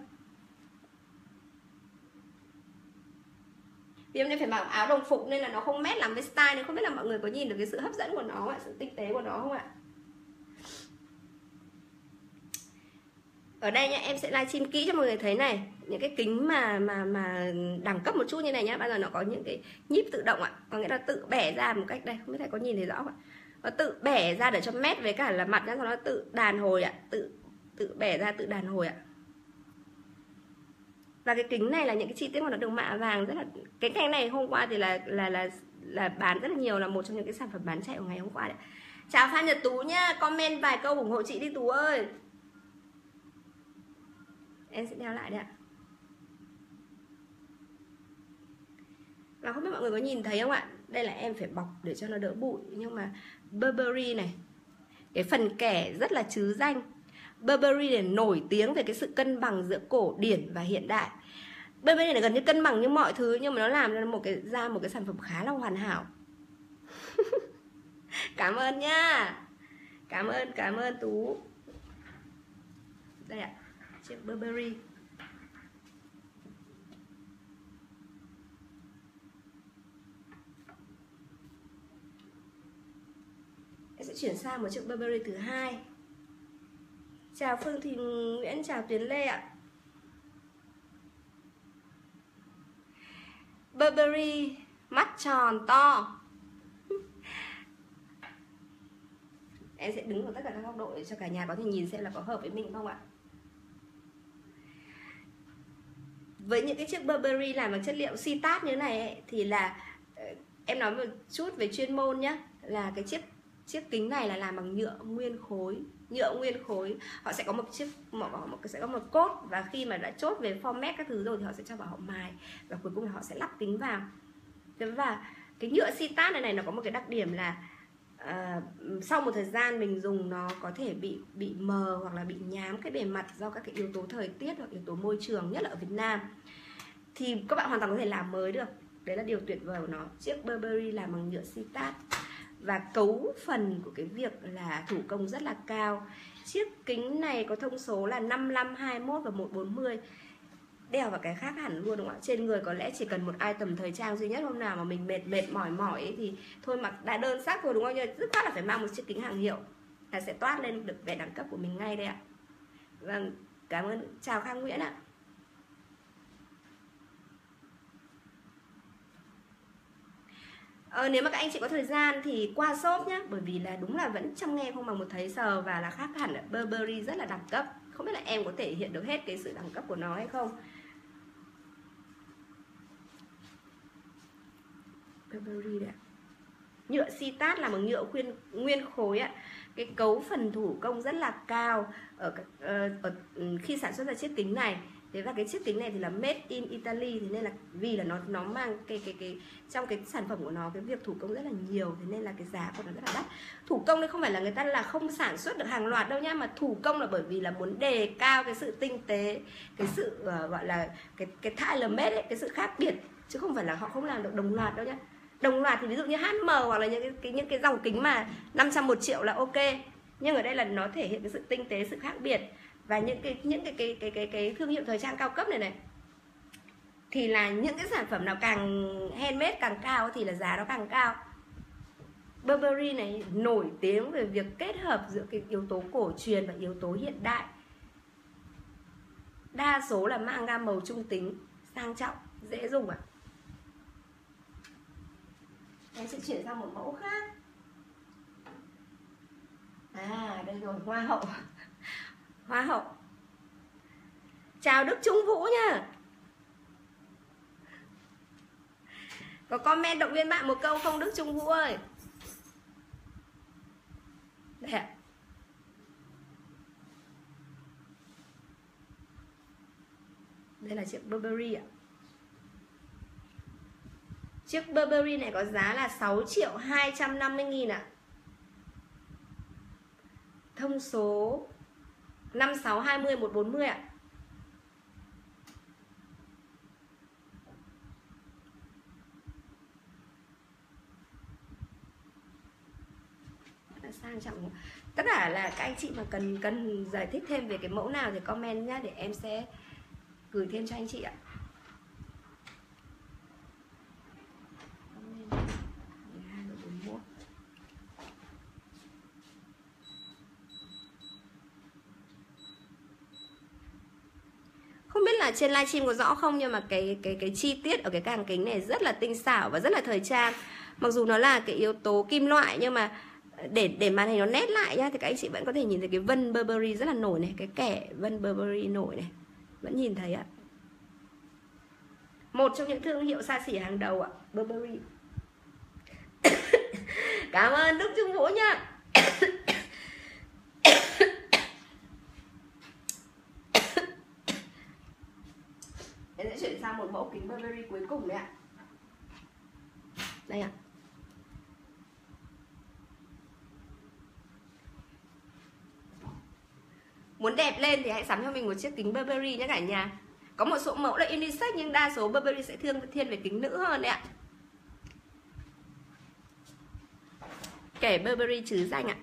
Vì hôm nay phải mặc áo đồng phục nên là nó không mét lắm với style, nên không biết là mọi người có nhìn được cái sự hấp dẫn của nó không ạ, sự tinh tế của nó không ạ. Ở đây nhá, em sẽ livestream kỹ cho mọi người thấy này, những cái kính mà đẳng cấp một chút như này nhá, bao giờ nó có những cái nhíp tự động ạ, có nghĩa là tự bẻ ra một cách, đây không biết là có nhìn thấy rõ không ạ, nó tự bẻ ra để cho mét với cả là mặt nhá, nó tự đàn hồi ạ, tự bẻ ra, tự đàn hồi ạ. Và cái kính này là những cái chi tiết mà nó được mạ vàng rất là, cái kính này hôm qua thì là bán rất là nhiều, là một trong những cái sản phẩm bán chạy của ngày hôm qua đấy. Chào Phan Nhật Tú nhá, comment vài câu ủng hộ chị đi Tú ơi. Em sẽ đeo lại đây ạ. Và không biết mọi người có nhìn thấy không ạ? Đây là em phải bọc để cho nó đỡ bụi. Nhưng mà Burberry này, cái phần kẻ rất là trứ danh. Burberry này nổi tiếng về cái sự cân bằng giữa cổ điển và hiện đại. Burberry này gần như cân bằng như mọi thứ, nhưng mà nó làm ra một cái sản phẩm khá là hoàn hảo. Cảm ơn nha. Cảm ơn Tú. Đây ạ, chiếc Burberry. Em sẽ chuyển sang một chiếc Burberry thứ hai. Chào Phương Thị Nguyễn, chào Tuyến Lê ạ. Burberry mắt tròn to. Em sẽ đứng vào tất cả các góc độ để cho cả nhà có thể nhìn xem là có hợp với mình không ạ. Với những cái chiếc Burberry làm bằng chất liệu si tát như thế này ấy, thì là em nói một chút về chuyên môn nhé, là cái chiếc kính này là làm bằng nhựa nguyên khối. Họ sẽ có một cốt, và khi mà đã chốt về format các thứ rồi thì họ sẽ cho vào, họ mài và cuối cùng là họ sẽ lắp kính vào. Và cái nhựa si tát này nó có một cái đặc điểm là sau một thời gian mình dùng nó có thể bị mờ hoặc là bị nhám cái bề mặt do các cái yếu tố thời tiết hoặc yếu tố môi trường, nhất là ở Việt Nam, thì các bạn hoàn toàn có thể làm mới được. Đấy là điều tuyệt vời của nó. Chiếc Burberry làm bằng nhựa si tát và cấu phần của cái việc là thủ công rất là cao. Chiếc kính này có thông số là 55, 21 và 140. Đeo vào cái khác hẳn luôn, đúng không ạ? Trên người có lẽ chỉ cần một item thời trang duy nhất, hôm nào mà mình mệt mỏi ấy thì thôi mặc đã đơn sắc rồi, đúng không? Nhưng rất khoát là phải mang một chiếc kính hàng hiệu là sẽ toát lên được vẻ đẳng cấp của mình ngay đây ạ. Vâng, cảm ơn. Chào Khang Nguyễn ạ. Nếu mà các anh chị có thời gian thì qua shop nhé, bởi vì là đúng là vẫn chăm nghe không bằng một thấy sờ, và là khác hẳn. Burberry rất là đẳng cấp, không biết là em có thể hiện được hết cái sự đẳng cấp của nó hay không. Burberry đấy ạ. Nhựa si tát là bằng nhựa nguyên khối ạ. Cái cấu phần thủ công rất là cao khi sản xuất ra chiếc kính này. Thế và cái chiếc kính này thì là made in Italy, thế nên là vì là nó mang cái trong cái sản phẩm của nó cái việc thủ công rất là nhiều, thế nên là cái giá của nó rất là đắt. Thủ công đây không phải là người ta là không sản xuất được hàng loạt đâu nhá, mà thủ công là bởi vì là muốn đề cao cái sự tinh tế, cái sự gọi là cái tailor-made ấy, cái sự khác biệt, chứ không phải là họ không làm được đồng loạt đâu nhá. Đồng loạt thì ví dụ như HM hoặc là những cái dòng kính mà 500 1 triệu là ok, nhưng ở đây là nó thể hiện cái sự tinh tế, sự khác biệt. Và những cái thương hiệu thời trang cao cấp này thì là những cái sản phẩm nào càng handmade càng cao thì là giá nó càng cao. Burberry này nổi tiếng về việc kết hợp giữa cái yếu tố cổ truyền và yếu tố hiện đại. Đa số là mang gam màu trung tính, sang trọng, dễ dùng ạ. Em sẽ chuyển sang một mẫu khác. À, đây rồi, hoa hậu. Hoa hậu. Chào Đức Trung Vũ nha. Có comment động viên bạn một câu không Đức Trung Vũ ơi? Đây ạ. Đây là chiếc Burberry ạ. Chiếc Burberry này có giá là 6.250.000 ạ. Thông số 5620140 ạ. Sang trọng. Tất cả là các anh chị mà cần giải thích thêm về cái mẫu nào thì comment nhá, để em sẽ gửi thêm cho anh chị ạ. Không biết là trên livestream có rõ không, nhưng mà cái chi tiết ở cái càng kính này rất là tinh xảo và rất là thời trang. Mặc dù nó là cái yếu tố kim loại nhưng mà để màn hình nó nét lại nhá, thì các anh chị vẫn có thể nhìn thấy cái vân Burberry rất là nổi này, cái kẻ vân Burberry nổi này vẫn nhìn thấy ạ. Một trong những thương hiệu xa xỉ hàng đầu ạ, Burberry. Cảm ơn Đức Trung Vũ nhá. Em sẽ chuyển sang một mẫu kính Burberry cuối cùng đấy ạ. Đây ạ. Muốn đẹp lên thì hãy sắm cho mình một chiếc kính Burberry nhé cả nhà. Có một số mẫu là unisex nhưng đa số Burberry sẽ thiên về kính nữ hơn đấy ạ. Kẻ Burberry trứ danh ạ.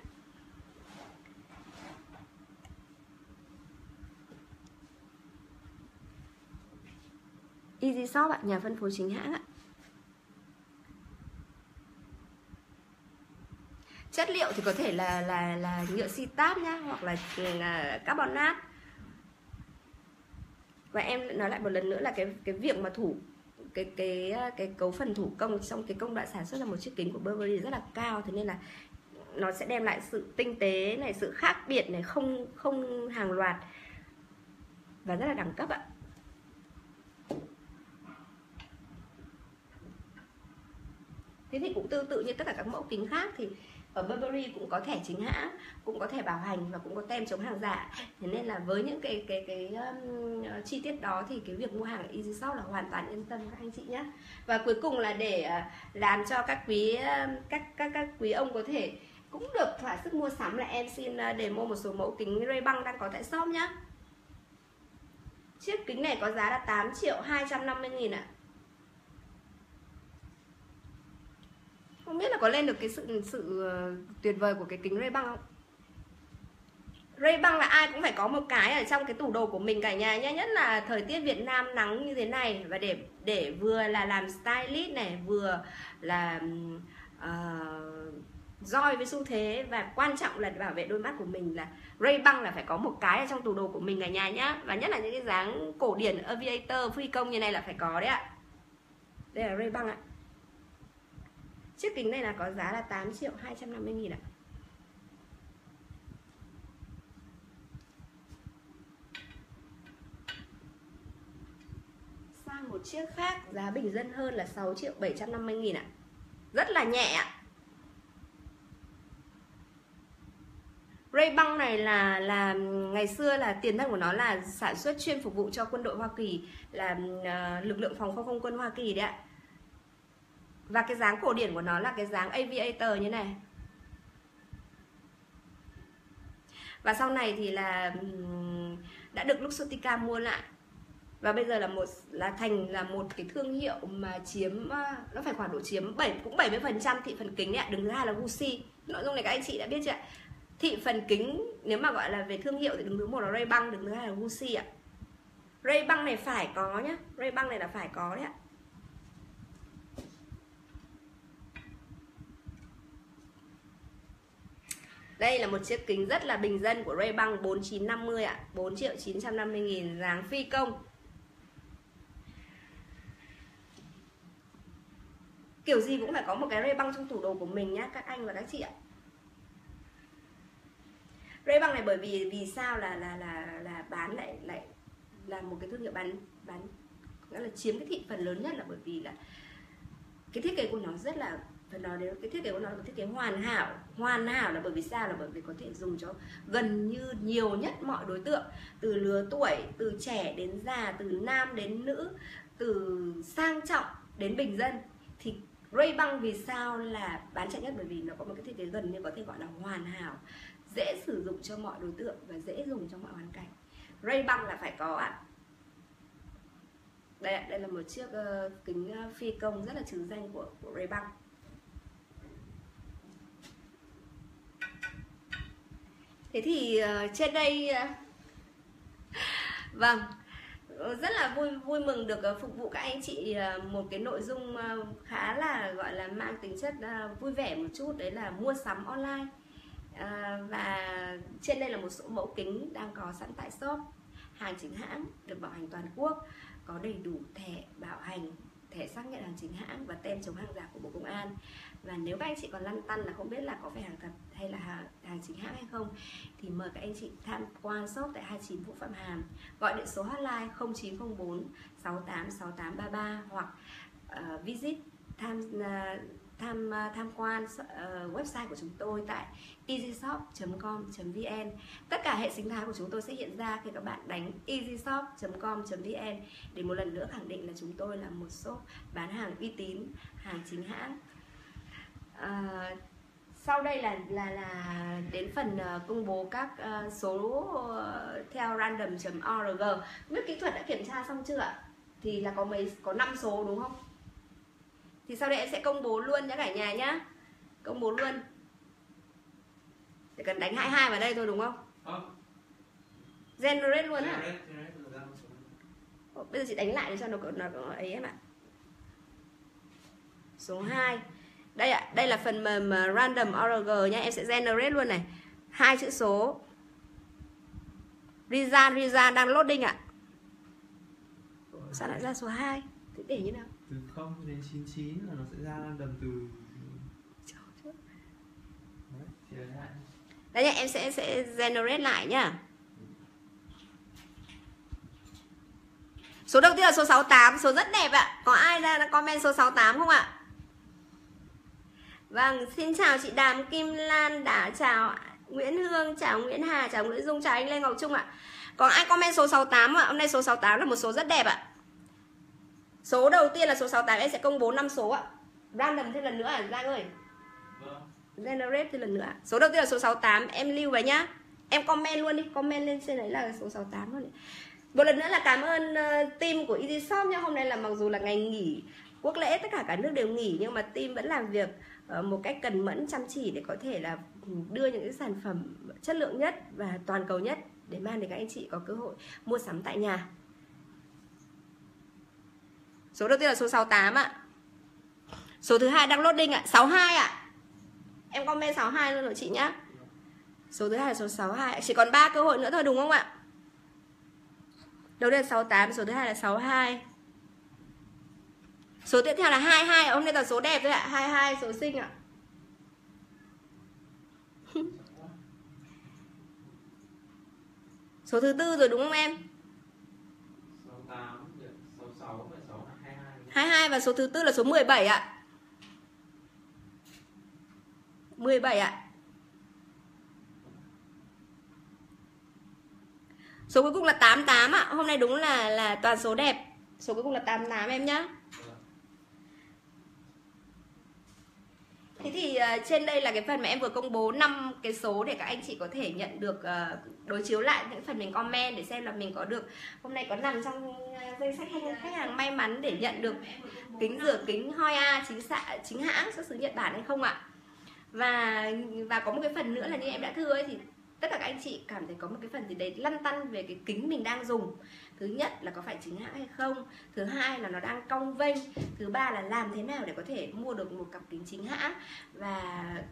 Easy Shop ạ, nhà phân phối chính hãng ạ. Chất liệu thì có thể là nhựa xi-táp nhá, hoặc là carbon nát. Và em nói lại một lần nữa là cái việc mà cái cấu phần thủ công trong cái công đoạn sản xuất là một chiếc kính của Burberry rất là cao, thế nên là nó sẽ đem lại sự tinh tế này, sự khác biệt này, không hàng loạt và rất là đẳng cấp ạ. Thế thì cũng tương tự như tất cả các mẫu kính khác thì ở Burberry cũng có thẻ chính hãng, cũng có thẻ bảo hành và cũng có tem chống hàng giả. Thế nên là với những chi tiết đó thì cái việc mua hàng ở Easy Shop là hoàn toàn yên tâm các anh chị nhé. Và cuối cùng là để làm cho các quý ông có thể cũng được thỏa sức mua sắm, là em xin demo một số mẫu kính Ray-Ban đang có tại shop nhé. Chiếc kính này có giá là 8.250.000 ạ. Không biết là có lên được cái sự tuyệt vời của cái kính Ray-Ban không? Ray-Ban là ai cũng phải có một cái ở trong cái tủ đồ của mình cả nhà nhé. Nhất là thời tiết Việt Nam nắng như thế này, và để vừa là làm stylist này, vừa là roi với xu thế, và quan trọng là bảo vệ đôi mắt của mình, là Ray-Ban là phải có một cái ở trong tủ đồ của mình cả nhà nhé. Và nhất là những cái dáng cổ điển aviator phi công như này là phải có đấy ạ. Đây là Ray-Ban ạ. Chiếc kính này là có giá là 8.250.000 ạ. Sang một chiếc khác giá bình dân hơn là 6.750.000 ạ. Rất là nhẹ ạ. Ray-Ban này là ngày xưa là tiền thân của nó là sản xuất chuyên phục vụ cho quân đội Hoa Kỳ, là lực lượng phòng không không quân Hoa Kỳ đấy ạ. Và cái dáng cổ điển của nó là cái dáng aviator như này. Và sau này thì là đã được Luxottica mua lại. Và bây giờ là một cái thương hiệu mà chiếm, nó phải khoảng độ chiếm 70% thị phần kính đấy ạ. Đứng thứ hai là Gucci. Nội dung này các anh chị đã biết chưa ạ? Thị phần kính nếu mà gọi là về thương hiệu thì đứng thứ 1 là Ray-Ban, đứng thứ hai là Gucci ạ. Ray-Ban này phải có nhá, Ray-Ban này là phải có đấy ạ. Đây là một chiếc kính rất là bình dân của Ray-Ban 4950 ạ, 4.950.000 dáng phi công. Kiểu gì cũng phải có một cái Ray-Ban trong tủ đồ của mình nhá các anh và các chị ạ. Ray-Ban này bởi vì sao là bán lại là một cái thương hiệu bán nghĩa là chiếm cái thị phần lớn nhất, là bởi vì là cái thiết kế của nó rất là cái thiết kế của nó là một thiết kế hoàn hảo. Hoàn hảo là bởi vì sao? Là bởi vì có thể dùng cho gần như nhiều nhất mọi đối tượng, từ lứa tuổi, từ trẻ đến già, từ nam đến nữ, từ sang trọng đến bình dân. Thì Ray-Ban vì sao là bán chạy nhất? Bởi vì nó có một cái thiết kế gần như có thể gọi là hoàn hảo, dễ sử dụng cho mọi đối tượng và dễ dùng trong mọi hoàn cảnh. Ray-Ban là phải có ạ. Đây, đây là một chiếc kính phi công rất là trứ danh của Ray-Ban. Thế thì trên đây vâng, rất là vui mừng được phục vụ các anh chị một cái nội dung khá là gọi là mang tính chất vui vẻ một chút, đấy là mua sắm online. Và trên đây là một số mẫu kính đang có sẵn tại shop, hàng chính hãng, được bảo hành toàn quốc, có đầy đủ thẻ bảo hành, thẻ xác nhận hàng chính hãng và tem chống hàng giả của Bộ Công an. Và nếu các anh chị còn lăn tăn là không biết là có phải hàng thật hay là hàng chính hãng hay không, thì mời các anh chị tham quan shop tại 29 Vũ Phạm Hàm, gọi điện số hotline 0904 68 6833 hoặc visit tham quan website của chúng tôi tại easyshop.com.vn. Tất cả hệ sinh thái của chúng tôi sẽ hiện ra khi các bạn đánh easyshop.com.vn để một lần nữa khẳng định là chúng tôi là một shop bán hàng uy tín, hàng chính hãng. Sau đây là đến phần công bố các số theo Random.org. Biết kỹ thuật đã kiểm tra xong chưa ạ? Thì là có 5 số đúng không? Thì sau đây em sẽ công bố luôn nhé cả nhà nhá. Công bố luôn. Chỉ cần đánh 22 vào đây thôi đúng không? Không. Generate luôn hả? Bây giờ chị đánh lại để cho nó ấy em ạ. Số 2. Đây ạ, đây là phần mềm Random.org nhá, em sẽ generate luôn này. 2 chữ số. Rizan đang loading ạ. Sao lại ra số 2? Thế để như nào? Từ 0 đến 99 là nó sẽ ra random từ... Đấy nhá, em sẽ generate lại nhá. Số đầu tiên là số 68, số rất đẹp ạ. Có ai ra comment số 68 không ạ? Vâng, xin chào chị Đàm Kim Lan đã, chào Nguyễn Hương, chào Nguyễn Hà, chào Nguyễn Dung, chào anh Lê Ngọc Trung ạ. Có ai comment số 68 ạ? Hôm nay số 68 là một số rất đẹp ạ. Số đầu tiên là số 68, em sẽ công bố 5 số ạ. Random thêm lần nữa à Giang ơi? Vâng. Generate thêm lần nữa ạ. Số đầu tiên là số 68, em lưu vào nhá. Em comment luôn đi, comment lên trên đấy là số 68 luôn. Một lần nữa là cảm ơn team của Easy Shop nhá. Hôm nay là mặc dù là ngày nghỉ quốc lễ, tất cả nước đều nghỉ, nhưng mà team vẫn làm việc một cách cần mẫn, chăm chỉ để có thể là đưa những cái sản phẩm chất lượng nhất và toàn cầu nhất để mang đến các anh chị có cơ hội mua sắm tại nhà. Số đầu tiên là số 68 ạ. Số thứ hai đang loading ạ, 62 ạ. Em comment 62 luôn rồi chị nhá. Số thứ hai là số 62, chỉ còn 3 cơ hội nữa thôi đúng không ạ? Đầu tiên là 68, số thứ hai là 62. Số tiếp theo là 22, hôm nay là số đẹp thôi ạ, 22 số xinh ạ. Số thứ tư rồi đúng không em? 68, 66 và 22. 22 và số thứ tư là số 17 ạ. 17 ạ. Số cuối cùng là 88 ạ, hôm nay đúng là toàn số đẹp. Số cuối cùng là 88 em nhá. Thế thì trên đây là cái phần mà em vừa công bố 5 cái số để các anh chị có thể nhận được, đối chiếu lại những phần mình comment để xem là mình có được, hôm nay có nằm trong danh sách khách hàng may mắn để nhận được kính rửa kính Hoya chính hãng xuất xứ Nhật Bản hay không ạ. Và có một cái phần nữa là như em đã thưa ấy, thì tất cả các anh chị cảm thấy có một cái phần gì đấy lăn tăn về cái kính mình đang dùng. Thứ nhất là có phải chính hãng hay không, thứ hai là nó đang cong vênh, thứ ba là làm thế nào để có thể mua được một cặp kính chính hãng,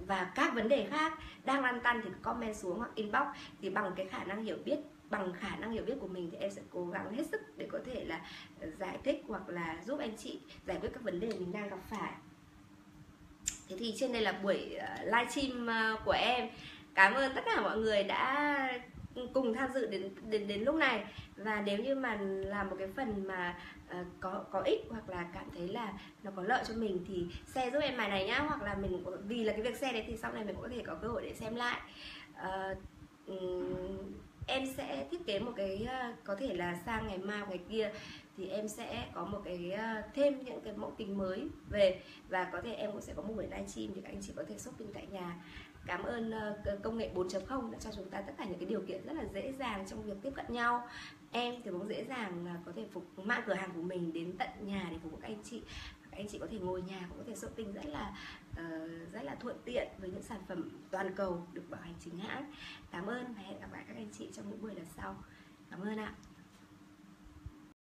và các vấn đề khác đang lăn tăn thì comment xuống hoặc inbox. Thì bằng cái khả năng hiểu biết, bằng khả năng hiểu biết của mình thì em sẽ cố gắng hết sức để có thể là giải thích hoặc là giúp anh chị giải quyết các vấn đề mình đang gặp phải. Thế thì trên đây là buổi livestream của em. Cảm ơn tất cả mọi người đã cùng tham dự đến lúc này. Và nếu như mà làm một cái phần mà có ích hoặc là cảm thấy là nó có lợi cho mình thì share giúp em bài này nhá. Hoặc là mình, vì là cái việc share đấy thì sau này mình cũng có thể có cơ hội để xem lại. Em sẽ thiết kế một cái, có thể là sang ngày mai ngày kia thì em sẽ có một cái thêm những cái mẫu kính mới về, và có thể em cũng sẽ có một buổi livestream để các anh chị có thể shopping tại nhà. Cảm ơn công nghệ 4.0 đã cho chúng ta tất cả những cái điều kiện rất là dễ dàng trong việc tiếp cận nhau. Em thì cũng dễ dàng có thể phục mang cửa hàng của mình đến tận nhà để phục vụ các anh chị. Các anh chị có thể ngồi nhà cũng có thể shopping rất là thuận tiện với những sản phẩm toàn cầu được bảo hành chính hãng. Cảm ơn và hẹn gặp lại các anh chị trong những buổi lần sau. Cảm ơn ạ.